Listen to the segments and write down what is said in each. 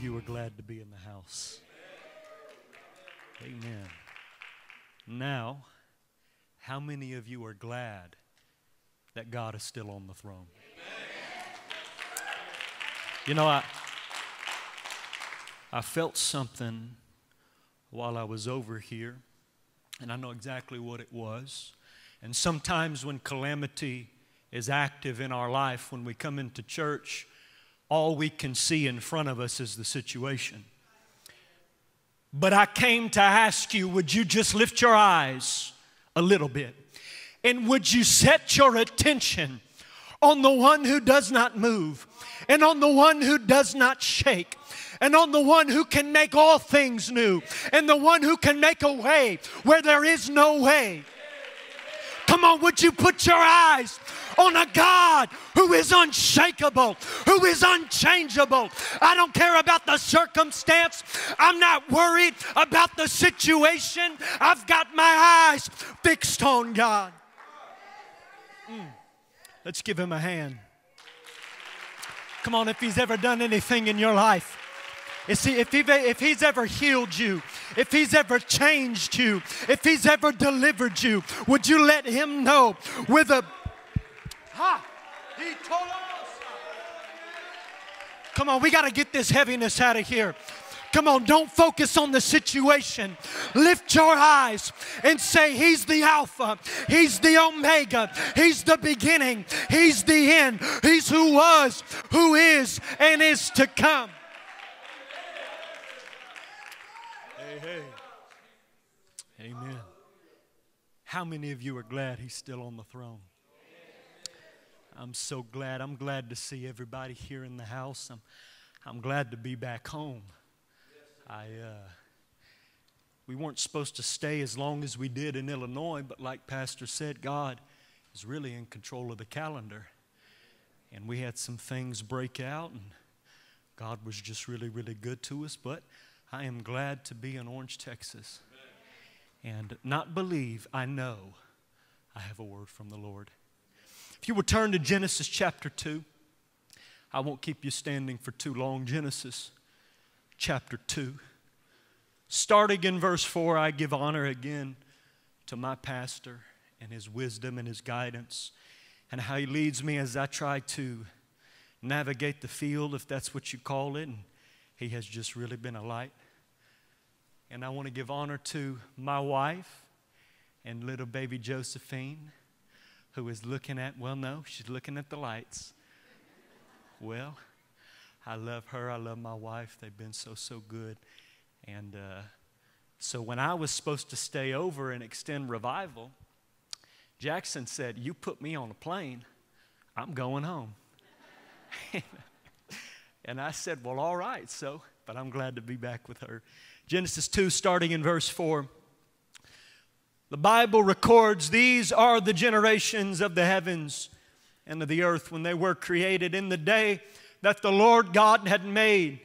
of you are glad to be in the house? Amen. Now, how many of you are glad that God is still on the throne? You know, I felt something while I was over here, and I know exactly what it was. And sometimes when calamity is active in our life, when we come into church, all we can see in front of us is the situation. But I came to ask you, would you just lift your eyes a little bit? And would you set your attention on the one who does not move, and on the one who does not shake, and on the one who can make all things new, and the one who can make a way where there is no way? Come on, would you put your eyes on a God who is unshakable, who is unchangeable? I don't care about the circumstance. I'm not worried about the situation. I've got my eyes fixed on God. Let's give him a hand. Come on, if he's ever done anything in your life, if he's ever healed you, if he's ever changed you, if he's ever delivered you, would you let him know with a... Ha! He told us. Come on, we got to get this heaviness out of here. Come on, don't focus on the situation. Lift your eyes and say, he's the Alpha, he's the Omega, he's the beginning, he's the end, he's who was, who is, and is to come. Hey. Amen. How many of you are glad he's still on the throne? I'm so glad. I'm glad to see everybody here in the house. I'm glad to be back home. We weren't supposed to stay as long as we did in Illinois, but like Pastor said, God is really in control of the calendar. And we had some things break out, and God was just really, really good to us. But I am glad to be in Orange, Texas. And not believe, I know I have a word from the Lord. If you return to Genesis chapter 2, I won't keep you standing for too long. Genesis chapter 2, starting in verse 4, I give honor again to my pastor and his wisdom and his guidance and how he leads me as I try to navigate the field, if that's what you call it, and he has just really been a light. And I want to give honor to my wife and little baby Josephine, who is looking at, well, no, she's looking at the lights. Well, I love her. I love my wife. They've been so, so good. And so when I was supposed to stay over and extend revival, Jackson said, you put me on a plane, I'm going home. And I said, well, all right. So, but I'm glad to be back with her. Genesis 2, starting in verse 4. The Bible records, these are the generations of the heavens and of the earth when they were created in the day that the Lord God had made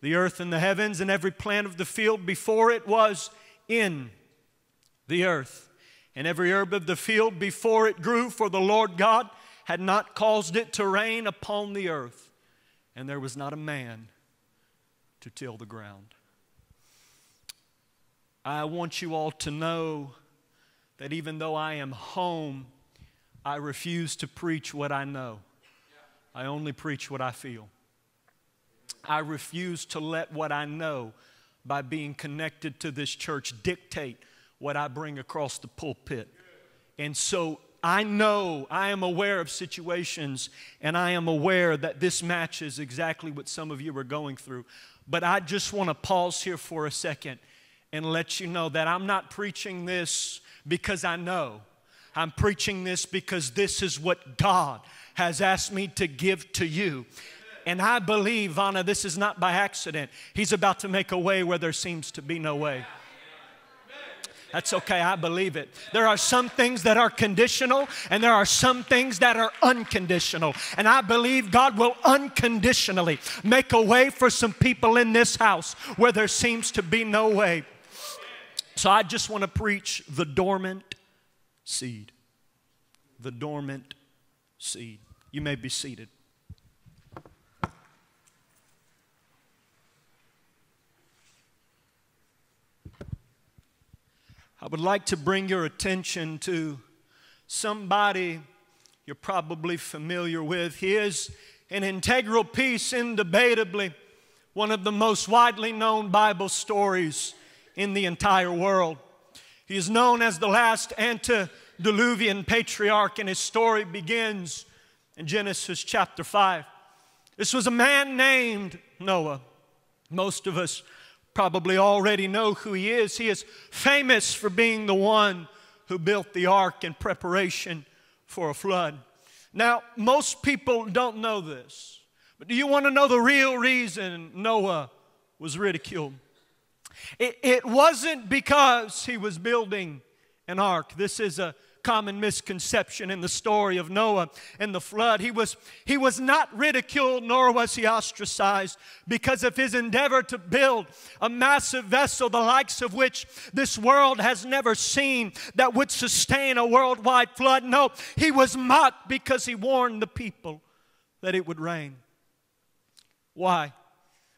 the earth and the heavens and every plant of the field before it was in the earth, and every herb of the field before it grew, for the Lord God had not caused it to rain upon the earth, and there was not a man to till the ground. I want you all to know that even though I am home, I refuse to preach what I know. I only preach what I feel. I refuse to let what I know by being connected to this church dictate what I bring across the pulpit. And so I know, I am aware of situations, and I am aware that this matches exactly what some of you are going through. But I just want to pause here for a second and let you know that I'm not preaching this because I know. I'm preaching this because this is what God has asked me to give to you. And I believe, Vonna, this is not by accident. He's about to make a way where there seems to be no way. That's okay, I believe it. There are some things that are conditional, and there are some things that are unconditional. And I believe God will unconditionally make a way for some people in this house where there seems to be no way. So I just want to preach the dormant seed. The dormant seed. You may be seated. would like to bring your attention to somebody you're probably familiar with. He is an integral piece, indebatably, one of the most widely known Bible stories in the entire world. He is known as the last antediluvian patriarch, and his story begins in Genesis chapter 5. This was a man named Noah. Most of us probably already know who he is. He is famous for being the one who built the ark in preparation for a flood. Now, most people don't know this, but do you want to know the real reason Noah was ridiculed? It wasn't because he was building an ark. This is a common misconception in the story of Noah and the flood. He was not ridiculed, nor was he ostracized because of his endeavor to build a massive vessel, the likes of which this world has never seen, that would sustain a worldwide flood. No, he was mocked because he warned the people that it would rain. Why?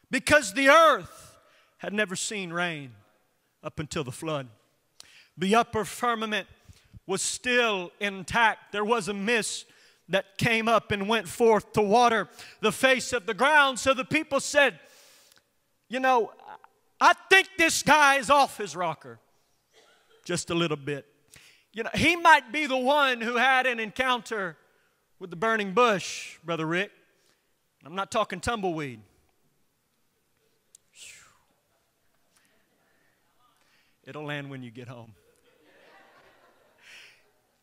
Because the earth had never seen rain up until the flood. The upper firmament was still intact. There was a mist that came up and went forth to water the face of the ground. So the people said, you know, I think this guy is off his rocker just a little bit. You know, he might be the one who had an encounter with the burning bush, Brother Rick. I'm not talking tumbleweed. It'll land when you get home.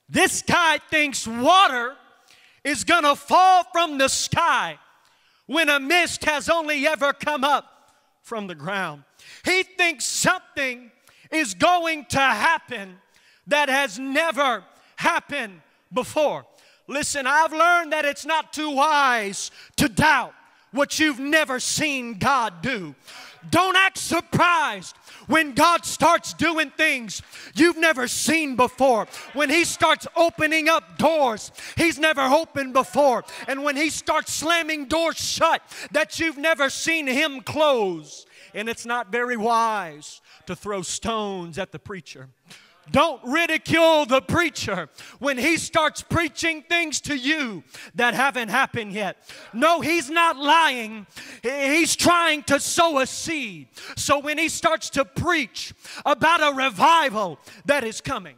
This guy thinks water is going to fall from the sky when a mist has only ever come up from the ground. He thinks something is going to happen that has never happened before. Listen, I've learned that it's not too wise to doubt what you've never seen God do. Don't act surprised when God starts doing things you've never seen before. When He starts opening up doors He's never opened before. And when He starts slamming doors shut that you've never seen Him close. And it's not very wise to throw stones at the preacher. Don't ridicule the preacher when he starts preaching things to you that haven't happened yet. No, he's not lying. He's trying to sow a seed. So when he starts to preach about a revival that is coming,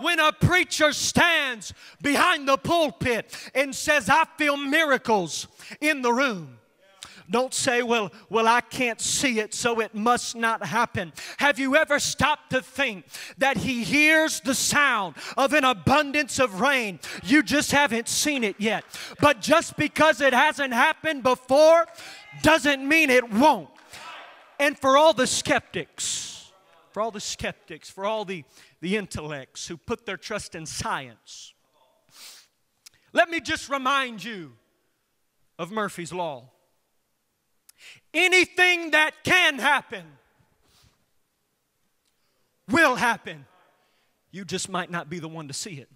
when a preacher stands behind the pulpit and says, I feel miracles in the room, don't say, well, I can't see it, so it must not happen. Have you ever stopped to think that He hears the sound of an abundance of rain? You just haven't seen it yet. But just because it hasn't happened before doesn't mean it won't. And for all the skeptics, for all the intellects who put their trust in science, let me just remind you of Murphy's Law. Anything that can happen will happen. You just might not be the one to see it.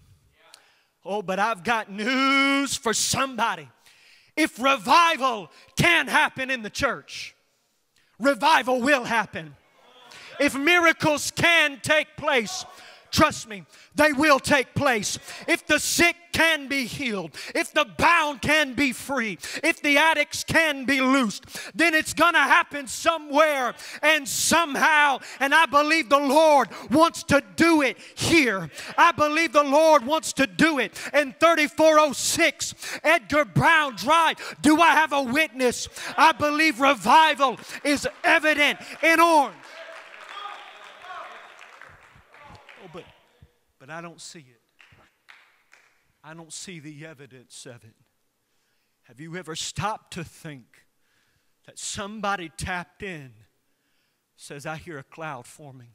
Oh, but I've got news for somebody. If revival can happen in the church, revival will happen. If miracles can take place, trust me, they will take place. If the sick can be healed, if the bound can be free, if the addicts can be loosed, then it's going to happen somewhere and somehow. And I believe the Lord wants to do it here. I believe the Lord wants to do it in 3406 Edgar Brown Drive. Do I have a witness? I believe revival is evident in Orange. But I don't see it. I don't see the evidence of it. Have you ever stopped to think that somebody tapped in, says, I hear a cloud forming?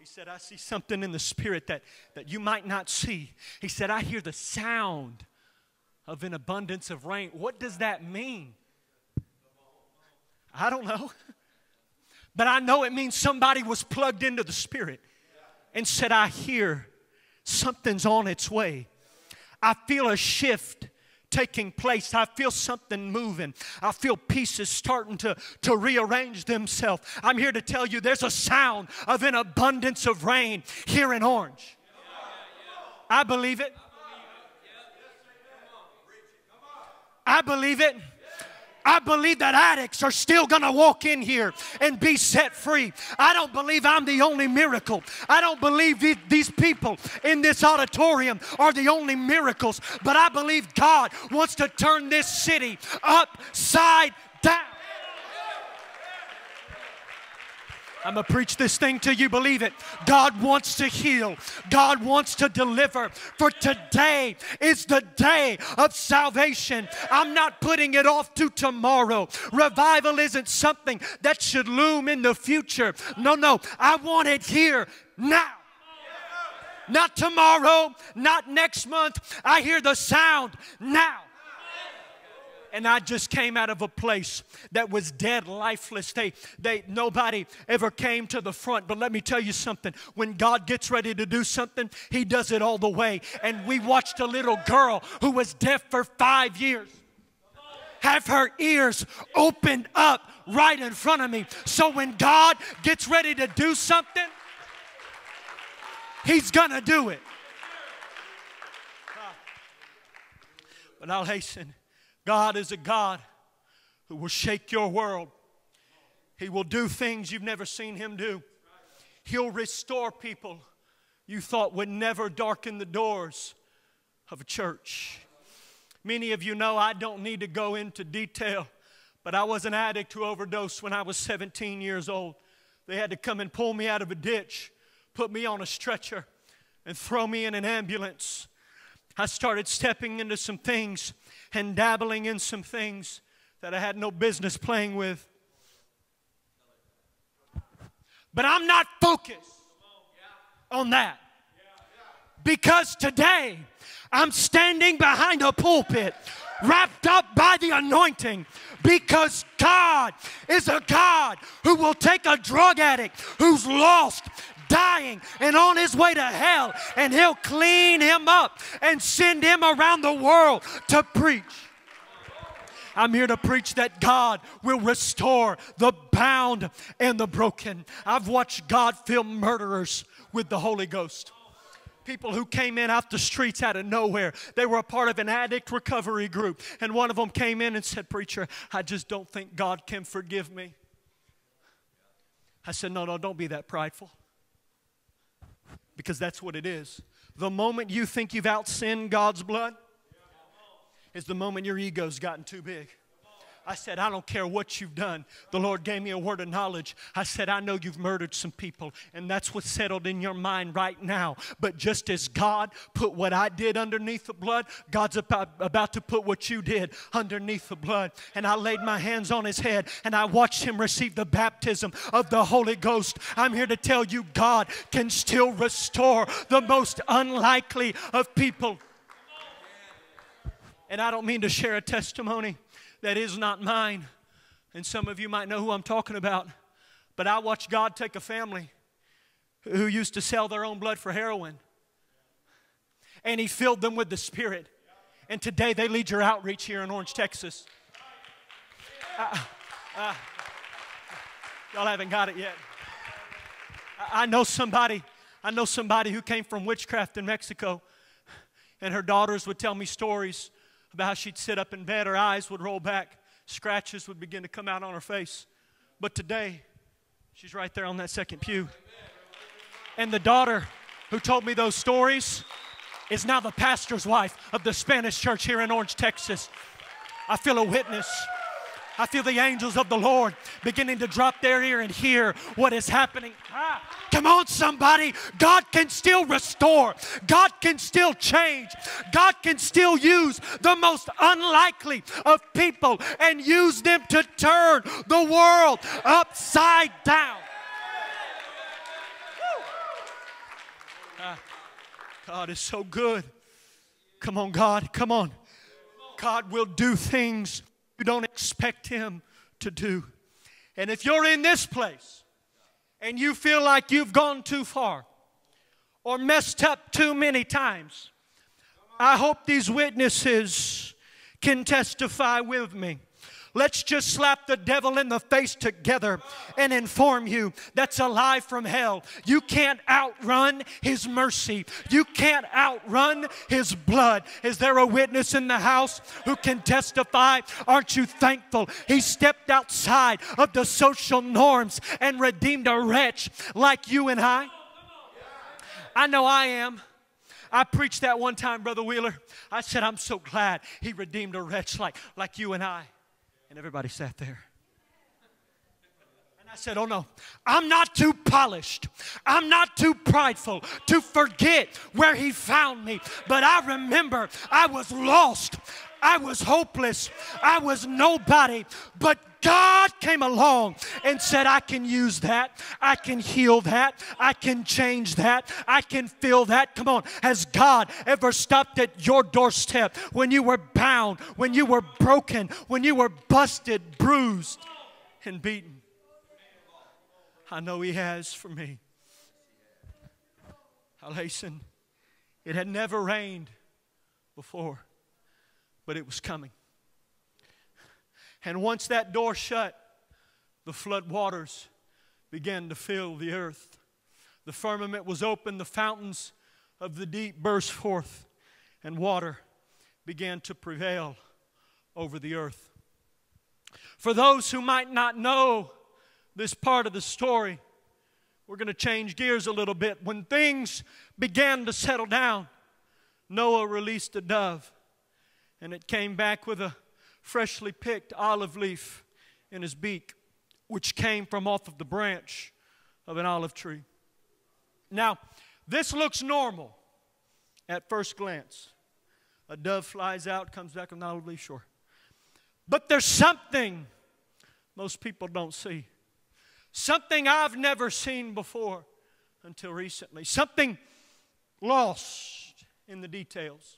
He said, I see something in the spirit that you might not see. He said, I hear the sound of an abundance of rain. What does that mean? I don't know. But I know it means somebody was plugged into the spirit and said, I hear something's on its way. I feel a shift taking place. I feel something moving. I feel pieces starting to rearrange themselves. I'm here to tell you there's a sound of an abundance of rain here in Orange. I believe it. I believe it. I believe that addicts are still going to walk in here and be set free. I don't believe I'm the only miracle. I don't believe these people in this auditorium are the only miracles. But I believe God wants to turn this city upside down. I'm going to preach this thing till you believe it. God wants to heal. God wants to deliver. For today is the day of salvation. I'm not putting it off to tomorrow. Revival isn't something that should loom in the future. No, no. I want it here now. Not tomorrow. Not next month. I hear the sound now. And I just came out of a place that was dead, lifeless. Nobody ever came to the front. But let me tell you something. When God gets ready to do something, He does it all the way. And we watched a little girl who was deaf for 5 years have her ears opened up right in front of me. So when God gets ready to do something, He's going to do it. But I'll hasten. God is a God who will shake your world. He will do things you've never seen Him do. He'll restore people you thought would never darken the doors of a church. Many of you know I don't need to go into detail, but I was an addict who overdosed when I was 17 years old. They had to come and pull me out of a ditch, put me on a stretcher, and throw me in an ambulance. I started stepping into some things and dabbling in some things that I had no business playing with. But I'm not focused on that. Because today, I'm standing behind a pulpit, wrapped up by the anointing, because God is a God who will take a drug addict who's lost, dying and on his way to hell, and He'll clean him up and send him around the world to preach. I'm here to preach that God will restore the bound and the broken. I've watched God fill murderers with the Holy Ghost. People who came in off the streets out of nowhere. They were a part of an addict recovery group. And one of them came in and said, "Preacher, I just don't think God can forgive me." I said, "No, don't be that prideful." Because that's what it is. The moment you think you've out-sinned God's blood is the moment your ego's gotten too big. I said, "I don't care what you've done." The Lord gave me a word of knowledge. I said, "I know you've murdered some people, and that's what's settled in your mind right now. But just as God put what I did underneath the blood, God's about to put what you did underneath the blood." And I laid my hands on his head, and I watched him receive the baptism of the Holy Ghost. I'm here to tell you God can still restore the most unlikely of people. And I don't mean to share a testimony that is not mine. And some of you might know who I'm talking about. But I watched God take a family who used to sell their own blood for heroin. And He filled them with the Spirit. And today they lead your outreach here in Orange, Texas. Y'all haven't got it yet. I know somebody who came from witchcraft in Mexico. And her daughters would tell me stories about how she'd sit up in bed, her eyes would roll back, scratches would begin to come out on her face. But today, she's right there on that second pew. And the daughter who told me those stories is now the pastor's wife of the Spanish church here in Orange, Texas. I feel a witness. I feel the angels of the Lord beginning to drop their ear and hear what is happening. Come on, somebody. God can still restore. God can still change. God can still use the most unlikely of people and use them to turn the world upside down. God is so good. Come on, God. Come on. God will do things you don't expect Him to do. And if you're in this place and you feel like you've gone too far or messed up too many times, I hope these witnesses can testify with me. Let's just slap the devil in the face together and inform you that's a lie from hell. You can't outrun his mercy. You can't outrun his blood. Is there a witness in the house who can testify? Aren't you thankful he stepped outside of the social norms and redeemed a wretch like you and I? I know I am. I preached that one time, Brother Wheeler. I said, I'm so glad he redeemed a wretch like you and I. And everybody sat there. And I said, oh no, I'm not too polished. I'm not too prideful to forget where he found me. But I remember I was lost. I was hopeless. I was nobody. But God came along and said, I can use that. I can heal that. I can change that. I can fill that. Come on. Has God ever stopped at your doorstep when you were bound, when you were broken, when you were busted, bruised, and beaten? I know he has for me. I hasten. It had never rained before, but it was coming. And once that door shut, the flood waters began to fill the earth. The firmament was open, the fountains of the deep burst forth, and water began to prevail over the earth. For those who might not know this part of the story, we're going to change gears a little bit. When things began to settle down, Noah released a dove, and it came back with a freshly picked olive leaf in his beak, which came from off of the branch of an olive tree. Now, this looks normal at first glance. A dove flies out, comes back on an olive leaf, sure. But there's something most people don't see. Something I've never seen before until recently. Something lost in the details.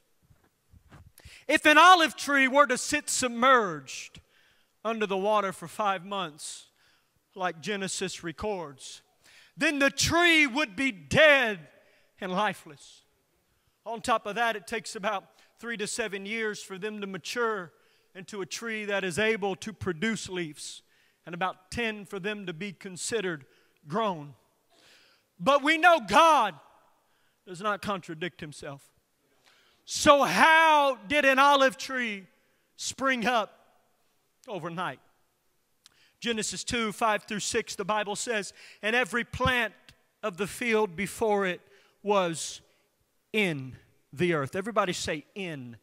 If an olive tree were to sit submerged under the water for 5 months, like Genesis records, then the tree would be dead and lifeless. On top of that, it takes about 3 to 7 years for them to mature into a tree that is able to produce leaves, and about 10 for them to be considered grown. But we know God does not contradict himself. So how did an olive tree spring up overnight? Genesis 2, 5 through 6, the Bible says, and every plant of the field before it was in the earth. Everybody say, in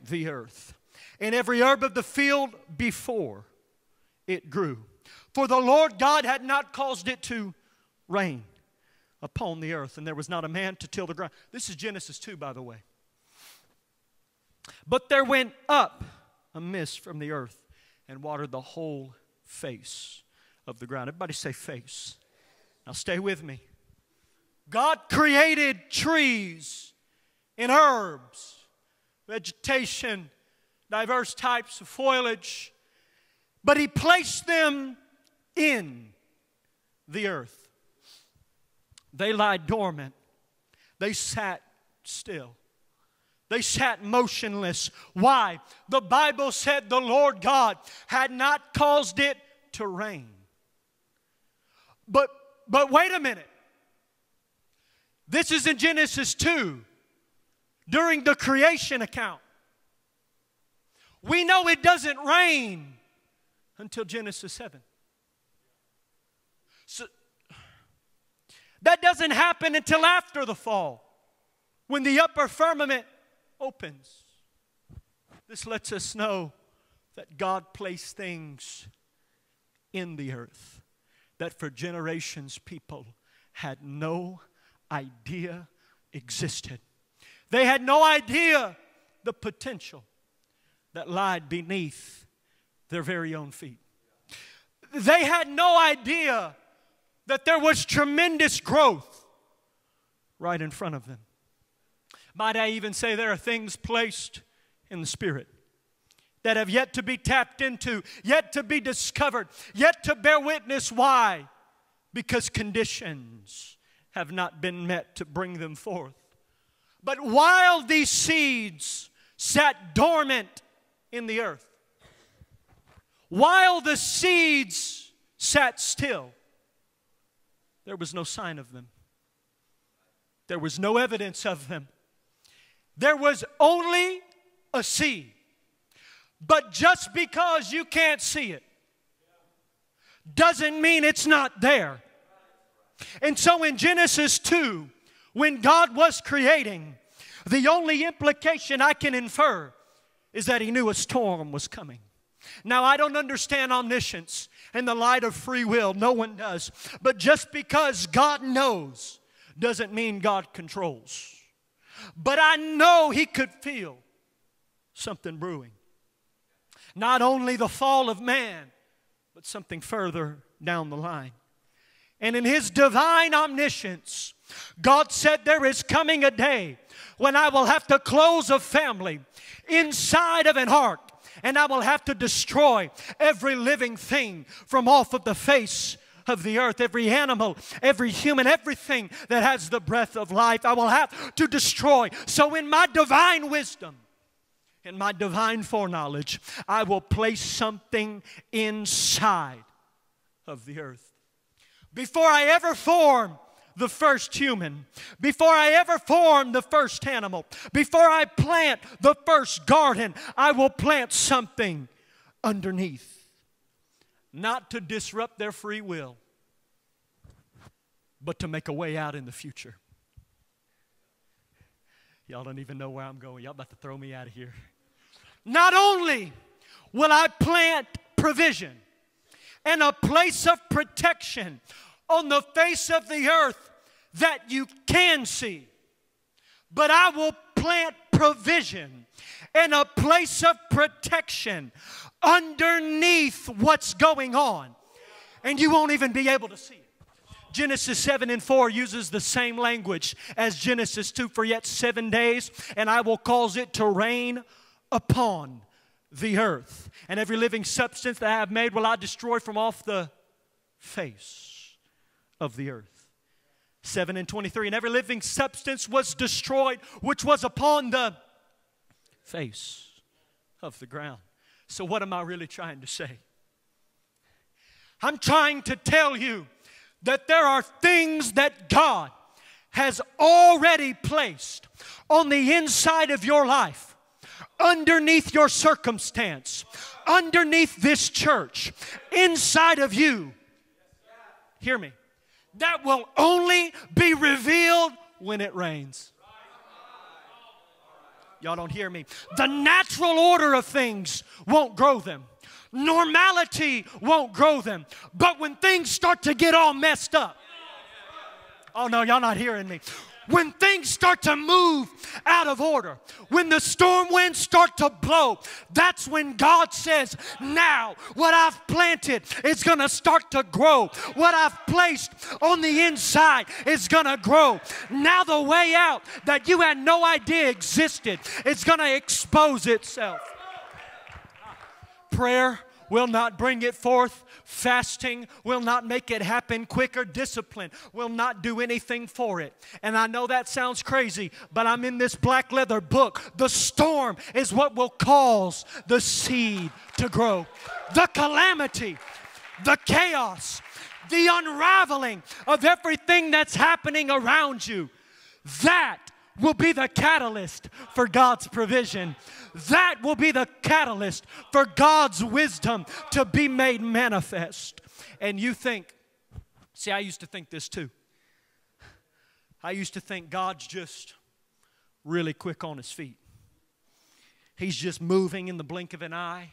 the earth. And every herb of the field before it grew. For the Lord God had not caused it to rain upon the earth, and there was not a man to till the ground. This is Genesis 2, by the way. But there went up a mist from the earth and watered the whole face of the ground. Everybody say face. Now stay with me. God created trees and herbs, vegetation, diverse types of foliage, but he placed them in the earth. They lie dormant. They sat still. They sat motionless. Why? The Bible said the Lord God had not caused it to rain. But wait a minute. This is in Genesis 2, during the creation account. We know it doesn't rain until Genesis 7. So, that doesn't happen until after the fall, when the upper firmament opens. This lets us know that God placed things in the earth that for generations people had no idea existed. They had no idea the potential that lied beneath their very own feet. They had no idea that there was tremendous growth right in front of them. Might I even say there are things placed in the Spirit that have yet to be tapped into, yet to be discovered, yet to bear witness. Why? Because conditions have not been met to bring them forth. But while these seeds sat dormant in the earth. While the seeds sat still, there was no sign of them. There was no evidence of them. There was only a seed. But just because you can't see it doesn't mean it's not there. And so in Genesis 2, when God was creating, the only implication I can infer is that He knew a storm was coming. Now, I don't understand omniscience in the light of free will. No one does. But just because God knows doesn't mean God controls. But I know He could feel something brewing. Not only the fall of man, but something further down the line. And in His divine omniscience, God said there is coming a day when I will have to close a family inside of an ark, and I will have to destroy every living thing from off of the face of the earth, every animal, every human, everything that has the breath of life, I will have to destroy. So in my divine wisdom, in my divine foreknowledge, I will place something inside of the earth. Before I ever form the first human, before I ever form the first animal, before I plant the first garden, I will plant something underneath. Not to disrupt their free will, but to make a way out in the future. Y'all don't even know where I'm going. Y'all about to throw me out of here. Not only will I plant provision and a place of protection on the face of the earth that you can see, but I will plant provision and a place of protection underneath what's going on, and you won't even be able to see it. Genesis 7:4 uses the same language as Genesis 2. For yet 7 days, and I will cause it to rain upon the earth, and every living substance that I have made will I destroy from off the face of the earth. 7:23, and every living substance was destroyed which was upon the face of the ground. So what am I really trying to say? I'm trying to tell you that there are things that God has already placed on the inside of your life, underneath your circumstance, underneath this church, inside of you. Hear me. That will only be revealed when it rains. Y'all don't hear me. The natural order of things won't grow them. Normality won't grow them. But when things start to get all messed up, oh no, y'all not hearing me. When things start to move out of order, when the storm winds start to blow, that's when God says, now what I've planted is going to start to grow. What I've placed on the inside is going to grow. Now the way out that you had no idea existed is going to expose itself. Prayer will not bring it forth. Fasting will not make it happen quicker. Discipline will not do anything for it. And I know that sounds crazy, but I'm in this black leather book. The storm is what will cause the seed to grow. The calamity, the chaos, the unraveling of everything that's happening around you, that will be the catalyst for God's provision. That will be the catalyst for God's wisdom to be made manifest. And you think, see, I used to think this too. I used to think God's just really quick on His feet. He's just moving in the blink of an eye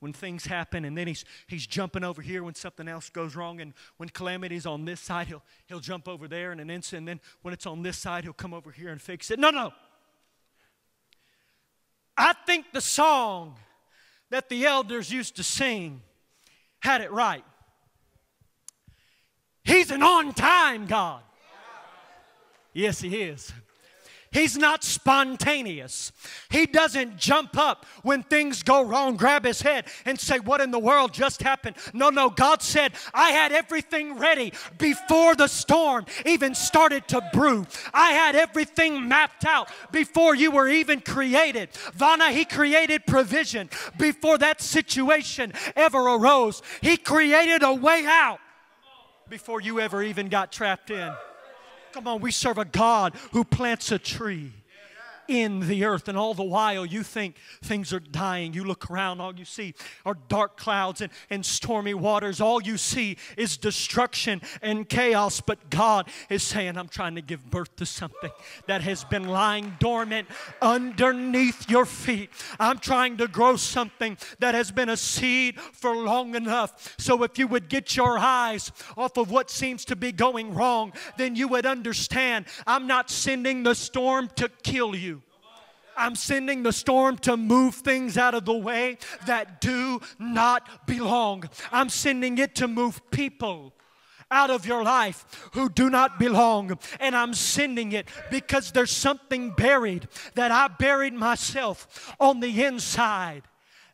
when things happen, and then he's jumping over here when something else goes wrong, and when calamity's on this side, he'll jump over there in an instant, and then when it's on this side, he'll come over here and fix it. No. I think the song that the elders used to sing had it right. He's an on-time God. Yes, He is. He's not spontaneous. He doesn't jump up when things go wrong, grab his head, and say, what in the world just happened? No, God said, I had everything ready before the storm even started to brew. I had everything mapped out before you were even created. Vana, He created provision before that situation ever arose. He created a way out before you ever even got trapped in. Come on, we serve a God who plants a tree in the earth, and all the while you think things are dying. You look around, all you see are dark clouds and stormy waters. All you see is destruction and chaos, but God is saying, I'm trying to give birth to something that has been lying dormant underneath your feet. I'm trying to grow something that has been a seed for long enough. So if you would get your eyes off of what seems to be going wrong, then you would understand, I'm not sending the storm to kill you. I'm sending the storm to move things out of the way that do not belong. I'm sending it to move people out of your life who do not belong. And I'm sending it because there's something buried that I buried myself on the inside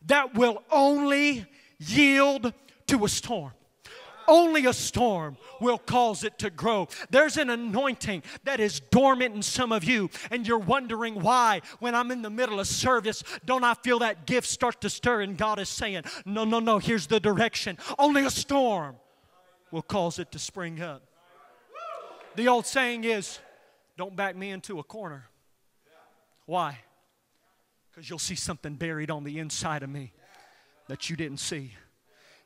that will only yield to a storm. Only a storm will cause it to grow. There's an anointing that is dormant in some of you, and you're wondering why, when I'm in the middle of service, don't I feel that gift start to stir? And God is saying, no, here's the direction. Only a storm will cause it to spring up. The old saying is, don't back me into a corner. Why? Because you'll see something buried on the inside of me that you didn't see.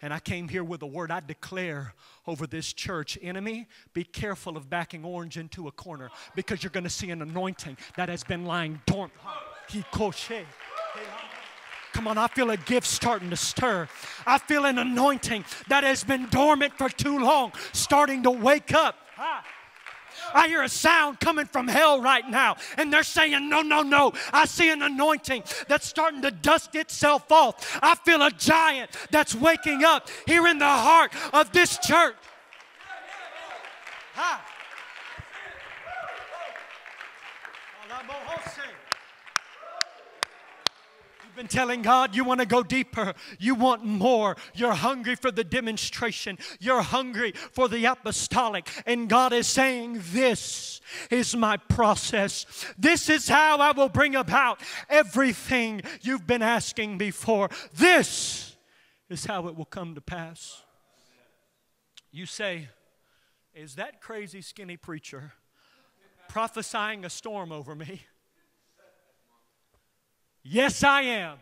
And I came here with a word. I declare over this church, enemy, be careful of backing Orange into a corner, because you're going to see an anointing that has been lying dormant. Come on, I feel a gift starting to stir. I feel an anointing that has been dormant for too long starting to wake up. I hear a sound coming from hell right now, and they're saying, no. I see an anointing that's starting to dust itself off. I feel a giant that's waking up here in the heart of this church. Been telling God you want to go deeper, you want more, you're hungry for the demonstration, you're hungry for the apostolic, and God is saying, this is my process. This is how I will bring about everything you've been asking me for. This is how it will come to pass. You say, is that crazy skinny preacher prophesying a storm over me? Yes, I am.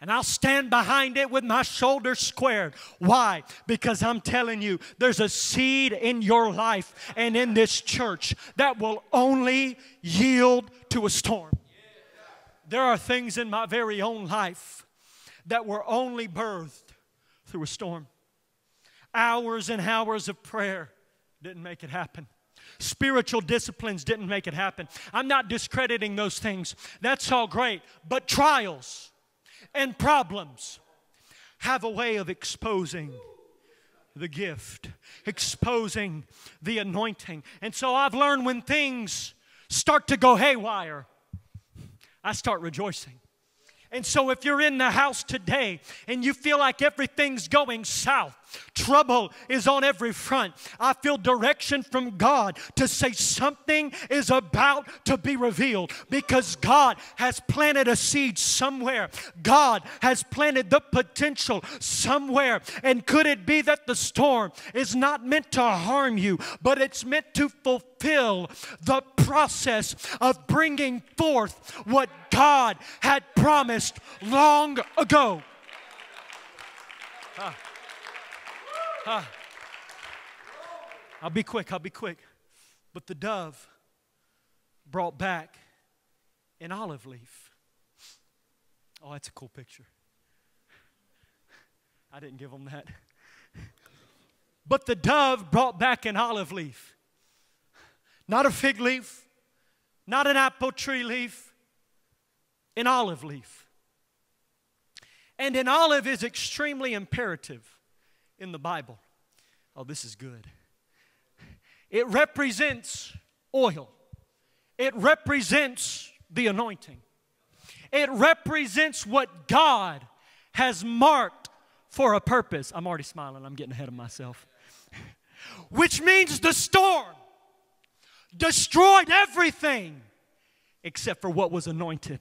And I'll stand behind it with my shoulders squared. Why? Because I'm telling you, there's a seed in your life and in this church that will only yield to a storm. There are things in my very own life that were only birthed through a storm. Hours and hours of prayer didn't make it happen. Spiritual disciplines didn't make it happen. I'm not discrediting those things. That's all great. But trials and problems have a way of exposing the gift, exposing the anointing. And so I've learned, when things start to go haywire, I start rejoicing. And so if you're in the house today and you feel like everything's going south, trouble is on every front, I feel direction from God to say something is about to be revealed, because God has planted a seed somewhere. God has planted the potential somewhere. And could it be that the storm is not meant to harm you, but it's meant to fulfill the process of bringing forth what God had promised long ago? I'll be quick. But the dove brought back an olive leaf. Oh, that's a cool picture. I didn't give them that. But the dove brought back an olive leaf. Not a fig leaf, not an apple tree leaf, an olive leaf. And an olive is extremely imperative in the Bible. Oh, this is good. It represents oil. It represents the anointing. It represents what God has marked for a purpose. I'm already smiling. I'm getting ahead of myself. Which means the storm destroyed everything except for what was anointed.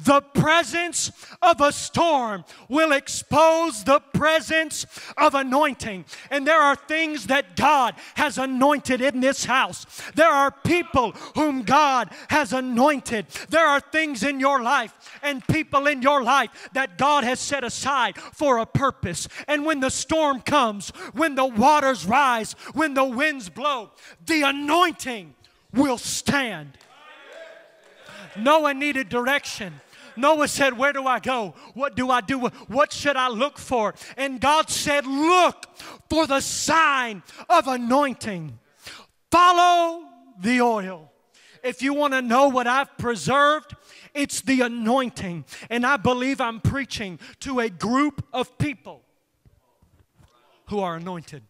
The presence of a storm will expose the presence of anointing. And there are things that God has anointed in this house. There are people whom God has anointed. There are things in your life and people in your life that God has set aside for a purpose. And when the storm comes, when the waters rise, when the winds blow, the anointing will stand. Noah needed direction. Noah said, where do I go? What do I do? What should I look for? And God said, look for the sign of anointing. Follow the oil. If you want to know what I've preserved, it's the anointing. And I believe I'm preaching to a group of people who are anointed.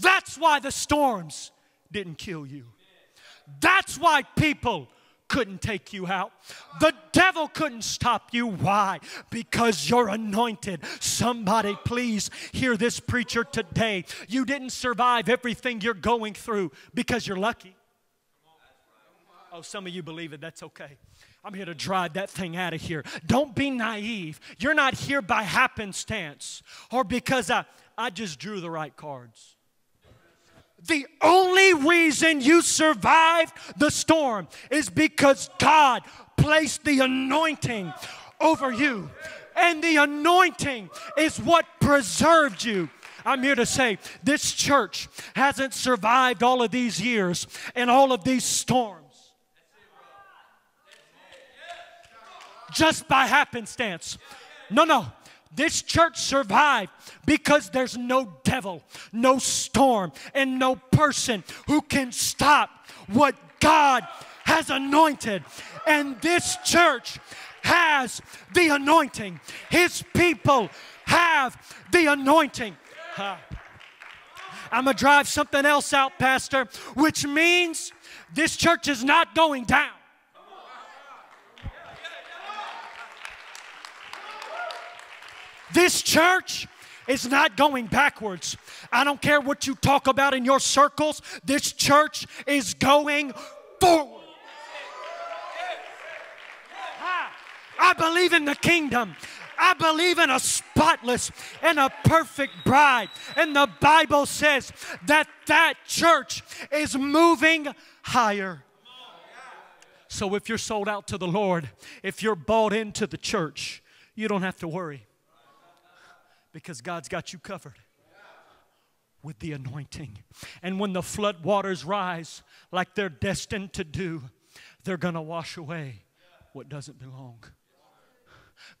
That's why the storms didn't kill you. That's why people couldn't take you out. The devil couldn't stop you. Why? Because you're anointed. Somebody please hear this preacher today. You didn't survive everything you're going through because you're lucky. Oh, some of you believe it. That's okay. I'm here to drive that thing out of here. Don't be naive. You're not here by happenstance or because I just drew the right cards. The only reason you survived the storm is because God placed the anointing over you. And the anointing is what preserved you. I'm here to say this church hasn't survived all of these years and all of these storms just by happenstance. No. This church survived because there's no devil, no storm, and no person who can stop what God has anointed. And this church has the anointing. His people have the anointing. I'm going to drive something else out, Pastor, which means this church is not going down. This church is not going backwards. I don't care what you talk about in your circles. This church is going forward. I believe in the kingdom. I believe in a spotless and a perfect bride. And the Bible says that that church is moving higher. So if you're sold out to the Lord, if you're bought into the church, you don't have to worry. Because God's got you covered with the anointing. And when the flood waters rise like they're destined to do, they're going to wash away what doesn't belong.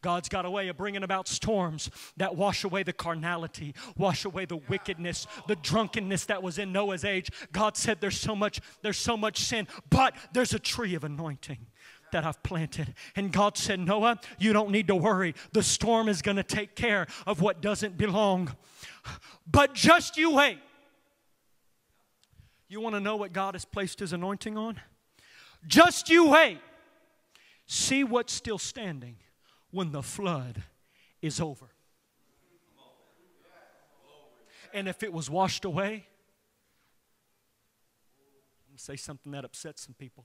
God's got a way of bringing about storms that wash away the carnality, wash away the wickedness, the drunkenness that was in Noah's age. God said there's so much sin, but there's a tree of anointing that I've planted. And God said, Noah, you don't need to worry. The storm is going to take care of what doesn't belong. But just you wait. You want to know what God has placed His anointing on? Just you wait. See what's still standing when the flood is over. And if it was washed away, I'm going to say something that upsets some people.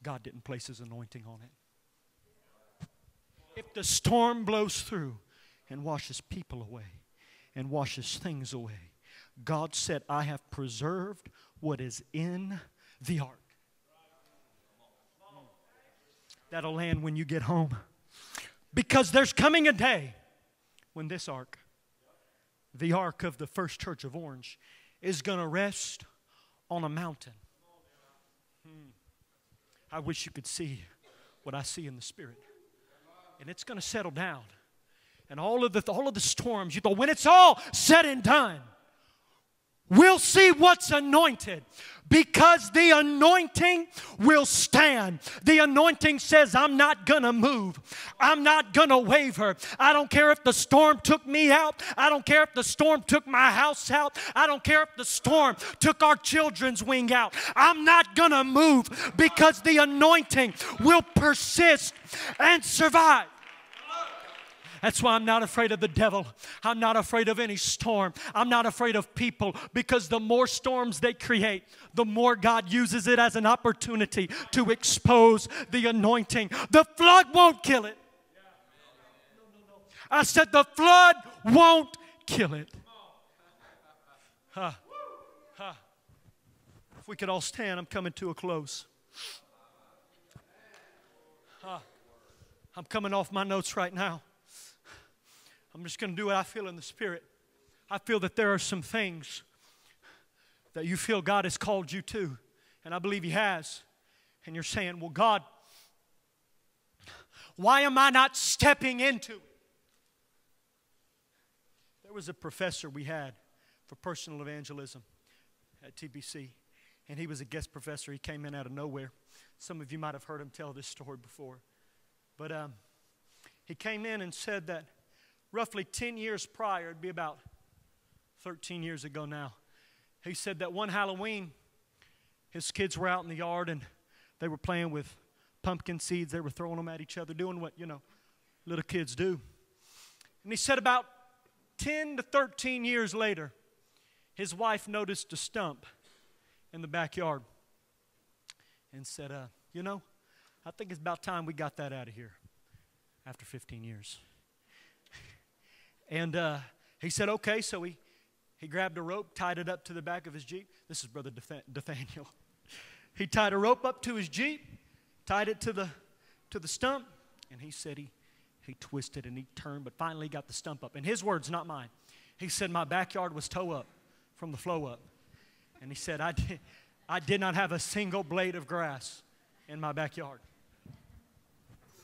God didn't place His anointing on it. If the storm blows through and washes people away and washes things away, God said, I have preserved what is in the ark. That'll land when you get home. Because there's coming a day when this ark, the ark of the First Church of Orange, is going to rest on a mountain. I wish you could see what I see in the Spirit. And it's going to settle down. And all of the storms, you know, when it's all said and done, will see what's anointed, because the anointing will stand. The anointing says, I'm not going to move. I'm not going to waver. I don't care if the storm took me out. I don't care if the storm took my house out. I don't care if the storm took our children's wing out. I'm not going to move, because the anointing will persist and survive. That's why I'm not afraid of the devil. I'm not afraid of any storm. I'm not afraid of people, because the more storms they create, the more God uses it as an opportunity to expose the anointing. The flood won't kill it. I said the flood won't kill it. If we could all stand, I'm coming to a close. I'm coming off my notes right now. I'm just going to do what I feel in the Spirit. I feel that there are some things that you feel God has called you to, and I believe He has. And you're saying, well, God, why am I not stepping into it? There was a professor we had for personal evangelism at TBC, and he was a guest professor. He came in out of nowhere. Some of you might have heard him tell this story before. But he came in and said that roughly 10 years prior, it'd be about 13 years ago now, he said that one Halloween, his kids were out in the yard and they were playing with pumpkin seeds. They were throwing them at each other, doing what, you know, little kids do. And he said about 10 to 13 years later, his wife noticed a stump in the backyard and said, you know, I think it's about time we got that out of here after 15 years. And he said, okay, so he grabbed a rope, tied it up to the back of his Jeep. This is Brother Nathaniel. He tied a rope up to his Jeep, tied it to the stump, and he said he twisted and he turned, but finally got the stump up. In his words, not mine. He said, my backyard was toe up from the flow up. And he said, I did not have a single blade of grass in my backyard.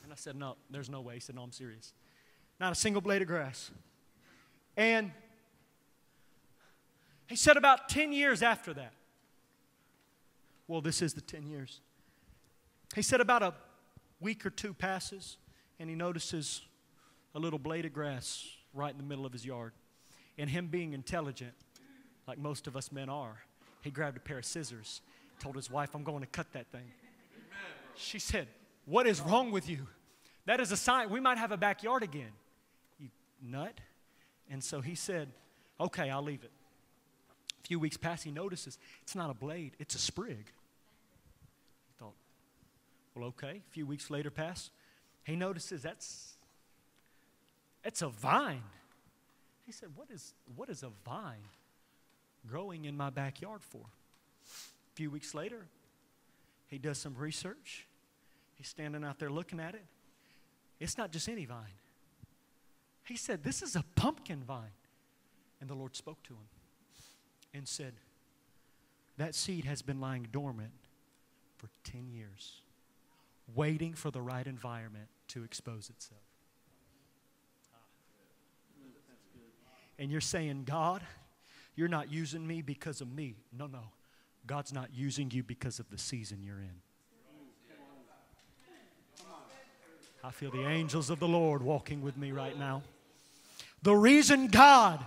And I said, no, there's no way. He said, no, I'm serious. Not a single blade of grass. And he said about 10 years after that, well, this is the 10 years. He said about a week or two passes, and he notices a little blade of grass right in the middle of his yard. And him being intelligent, like most of us men are, he grabbed a pair of scissors, told his wife, I'm going to cut that thing. Amen. She said, what is wrong with you? That is a sign we might have a backyard again, you nut. And so he said, okay, I'll leave it. A few weeks pass, he notices it's not a blade, it's a sprig. He thought, well, okay. A few weeks later pass, he notices that's a vine. He said, what is a vine growing in my backyard for? A few weeks later, he does some research. He's standing out there looking at it. It's not just any vine. He said, this is a pumpkin vine. And the Lord spoke to him and said, that seed has been lying dormant for 10 years, waiting for the right environment to expose itself. And you're saying, God, you're not using me because of me. No, no. God's not using you because of the season you're in. I feel the angels of the Lord walking with me right now. The reason God,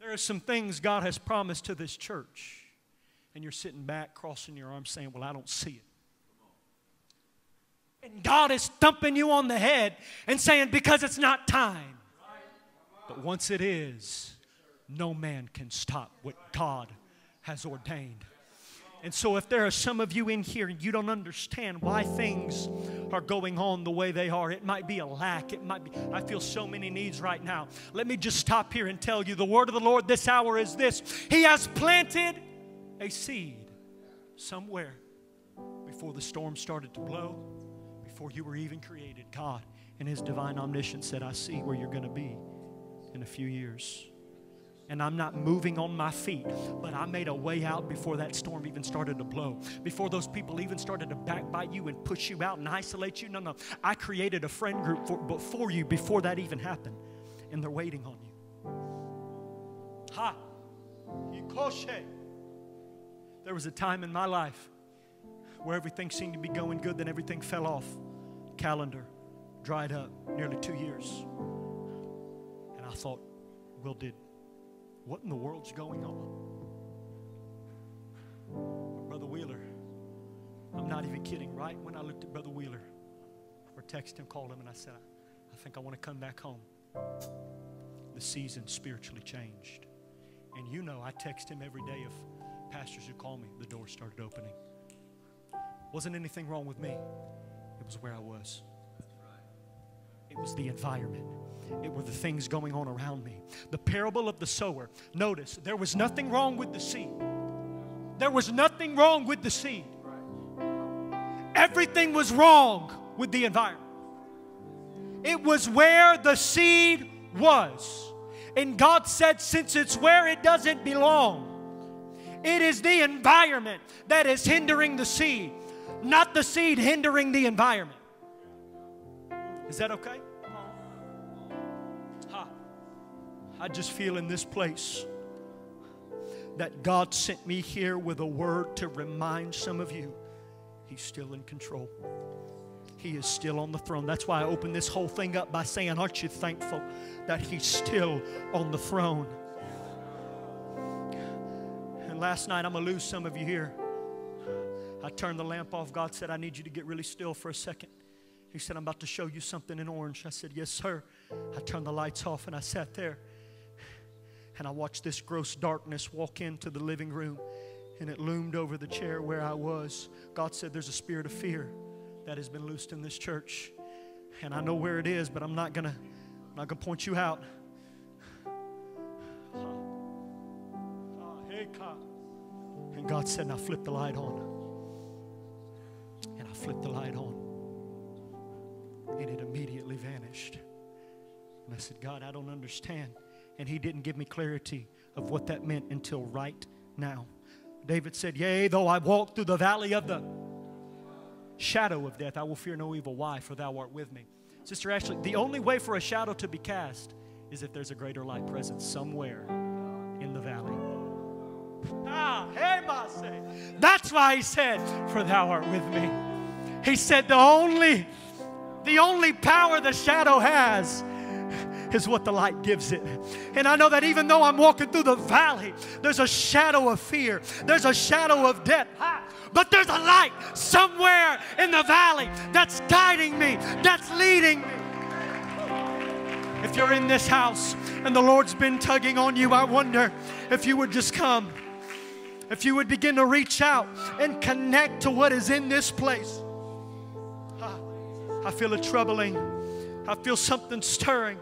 there are some things God has promised to this church, and you're sitting back crossing your arms saying, well, I don't see it. And God is thumping you on the head and saying, because it's not time. But once it is, no man can stop what God has ordained. And so if there are some of you in here and you don't understand why things are going on the way they are, it might be a lack. It might be, I feel so many needs right now. Let me just stop here and tell you the word of the Lord this hour is this. He has planted a seed somewhere before the storm started to blow, before you were even created. God in His divine omniscience said, I see where you're going to be in a few years. and I'm not moving on my feet, but I made a way out before that storm even started to blow, before those people even started to backbite you and push you out and isolate you. No, I created a friend group for you before that even happened, and they're waiting on you. Ha! Yikoshe! There was a time in my life where everything seemed to be going good, then everything fell off. Calendar dried up, nearly 2 years. And I thought, Will did. What in the world's going on? Brother Wheeler, I'm not even kidding. Right when I looked at Brother Wheeler, or texted him, called him, and I said, I think I want to come back home. The season spiritually changed. And you know, I text him every day of pastors who call me. The door started opening. Wasn't anything wrong with me. It was where I was. It was the environment. It were the things going on around me. The parable of the sower. Notice, there was nothing wrong with the seed. There was nothing wrong with the seed. Everything was wrong with the environment. It was where the seed was. And God said, since it's where it doesn't belong, it is the environment that is hindering the seed, not the seed hindering the environment. Is that okay? I just feel in this place that God sent me here with a word to remind some of you He's still in control. He is still on the throne. That's why I opened this whole thing up by saying, aren't you thankful that He's still on the throne? And last night, I'm going to lose some of you here. I turned the lamp off. God said, I need you to get really still for a second. He said, I'm about to show you something in Orange. I said, yes, sir. I turned the lights off and I sat there. And I watched this gross darkness walk into the living room, and it loomed over the chair where I was. God said, there's a spirit of fear that has been loosed in this church. And I know where it is, but I'm not gonna point you out. And God said, now flip the light on. And I flipped the light on. And it immediately vanished. And I said, God, I don't understand. And He didn't give me clarity of what that meant until right now. David said, yea, though I walk through the valley of the shadow of death, I will fear no evil. Why? For thou art with me. Sister Ashley, the only way for a shadow to be cast is if there's a greater light present somewhere in the valley. That's why He said, for thou art with me. He said the only power the shadow has is what the light gives it. And I know that even though I'm walking through the valley, there's a shadow of fear. There's a shadow of death. But there's a light somewhere in the valley that's guiding me, that's leading me. If you're in this house and the Lord's been tugging on you, I wonder if you would just come. If you would begin to reach out and connect to what is in this place. I feel a troubling. I feel something stirring.